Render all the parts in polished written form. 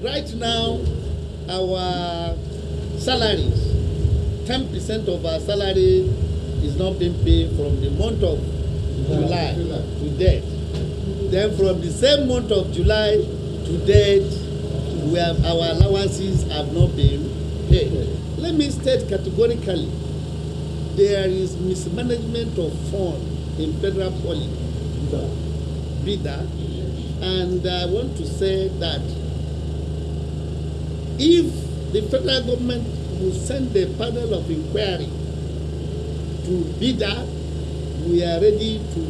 Right now, our salaries, 10% of our salary is not being paid from the month of July to date. Then from the same month of July to date, we have, our allowances have not been paid. Let me state categorically, there is mismanagement of funds in FEDPOLY Bida, and I want to say that if the federal government will send a panel of inquiry to Bida, we are ready to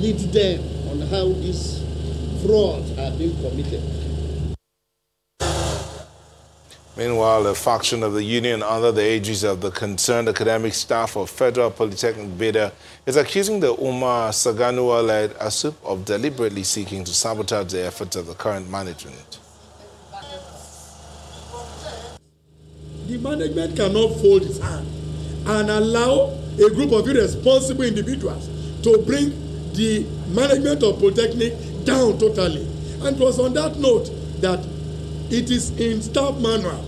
lead them on how these frauds are being committed. Meanwhile, a faction of the union under the aegis of the concerned academic staff of Federal Polytechnic Bida is accusing the Umar Saganua-led ASUP of deliberately seeking to sabotage the efforts of the current management. The management cannot fold its hand and allow a group of irresponsible individuals to bring the management of Polytechnic down totally. And it was on that note that it is in staff manual.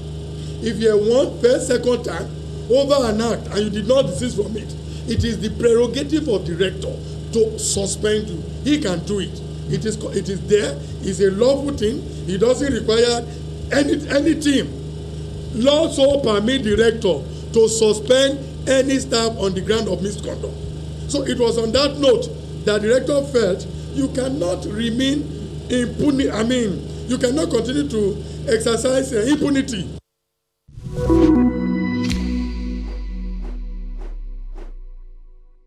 If you won first, second time, over an act, and you did not desist from it, it is the prerogative of the rector to suspend you. He can do it. It is there. It's a lawful thing. It doesn't require any team. Law so permit the rector to suspend any staff on the ground of misconduct. So it was on that note that the rector felt you cannot remain impunity. You cannot continue to exercise impunity.